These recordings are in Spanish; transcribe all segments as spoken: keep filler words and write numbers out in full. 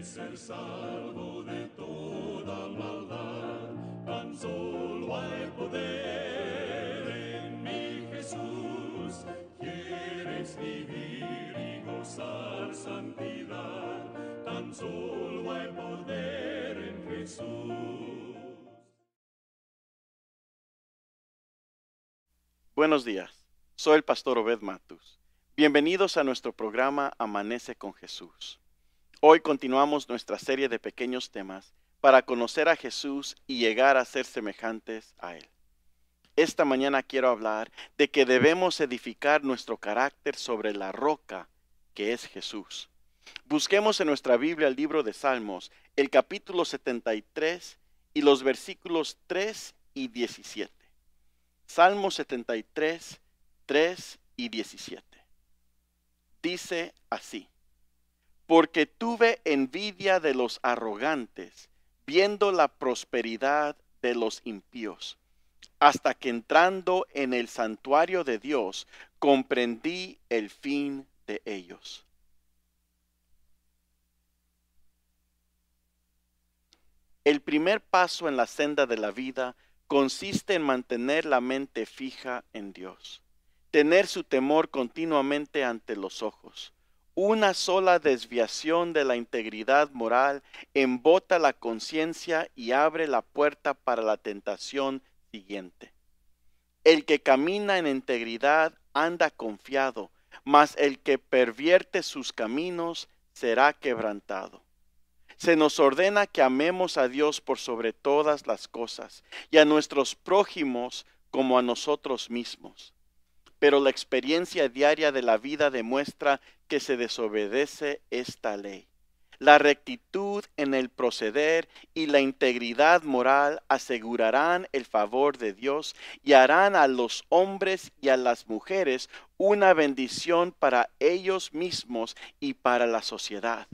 de ser salvo de toda maldad, tan solo hay poder en mi Jesús. Quieres vivir y gozar santidad, tan solo hay poder en Jesús. Buenos días, soy el Pastor Obed Matus. Bienvenidos a nuestro programa Amanece con Jesús. Hoy continuamos nuestra serie de pequeños temas para conocer a Jesús y llegar a ser semejantes a Él. Esta mañana quiero hablar de que debemos edificar nuestro carácter sobre la roca que es Jesús. Busquemos en nuestra Biblia el libro de Salmos, el capítulo setenta y tres y los versículos tres y diecisiete. Salmos setenta y tres, tres y diecisiete. Dice así: porque tuve envidia de los arrogantes, viendo la prosperidad de los impíos, hasta que entrando en el santuario de Dios, comprendí el fin de ellos. El primer paso en la senda de la vida consiste en mantener la mente fija en Dios. Tener su temor continuamente ante los ojos. Una sola desviación de la integridad moral embota la conciencia y abre la puerta para la tentación siguiente. El que camina en integridad anda confiado, mas el que pervierte sus caminos será quebrantado. Se nos ordena que amemos a Dios por sobre todas las cosas y a nuestros prójimos como a nosotros mismos. Pero la experiencia diaria de la vida demuestra que se desobedece esta ley. La rectitud en el proceder y la integridad moral asegurarán el favor de Dios y harán a los hombres y a las mujeres una bendición para ellos mismos y para la sociedad.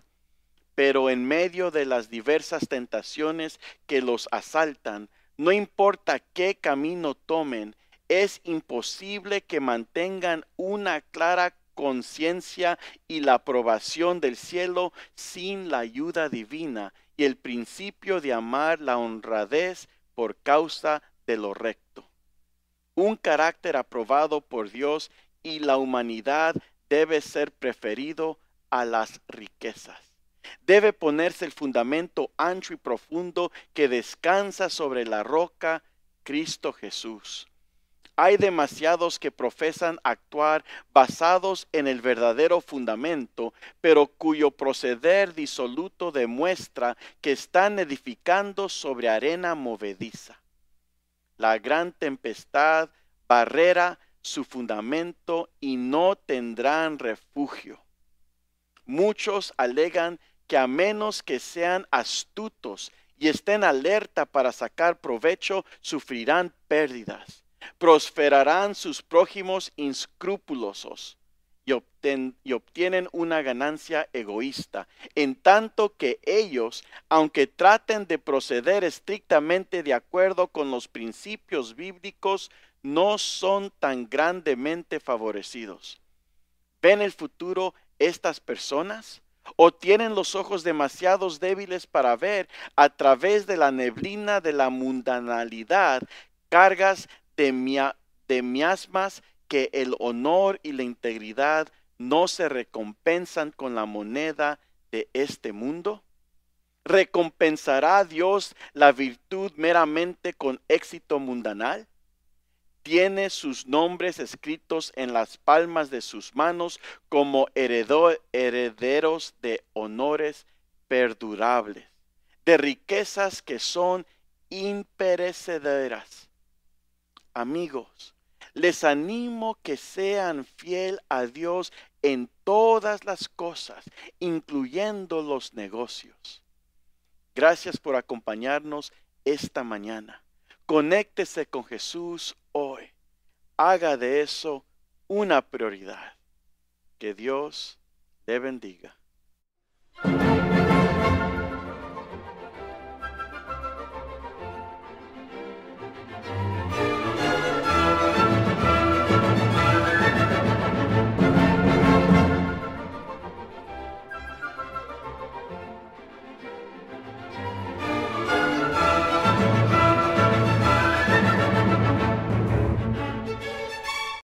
Pero en medio de las diversas tentaciones que los asaltan, no importa qué camino tomen, es imposible que mantengan una clara conciencia y la aprobación del cielo sin la ayuda divina y el principio de amar la honradez por causa de lo recto. Un carácter aprobado por Dios y la humanidad debe ser preferido a las riquezas. Debe ponerse el fundamento ancho y profundo que descansa sobre la roca, Cristo Jesús. Hay demasiados que profesan actuar basados en el verdadero fundamento, pero cuyo proceder disoluto demuestra que están edificando sobre arena movediza. La gran tempestad barrerá su fundamento y no tendrán refugio. Muchos alegan que a menos que sean astutos y estén alerta para sacar provecho, sufrirán pérdidas. Prosperarán sus prójimos inescrupulosos y, obten, y obtienen una ganancia egoísta, en tanto que ellos, aunque traten de proceder estrictamente de acuerdo con los principios bíblicos, no son tan grandemente favorecidos. ¿Ven el futuro estas personas? ¿O tienen los ojos demasiado débiles para ver a través de la neblina de la mundanalidad cargas De, mia, de miasmas que el honor y la integridad no se recompensan con la moneda de este mundo? ¿Recompensará Dios la virtud meramente con éxito mundanal? Tiene sus nombres escritos en las palmas de sus manos como heredor, herederos de honores perdurables, de riquezas que son imperecederas. Amigos, les animo que sean fiel a Dios en todas las cosas, incluyendo los negocios. Gracias por acompañarnos esta mañana. Conéctese con Jesús hoy. Haga de eso una prioridad. Que Dios le bendiga.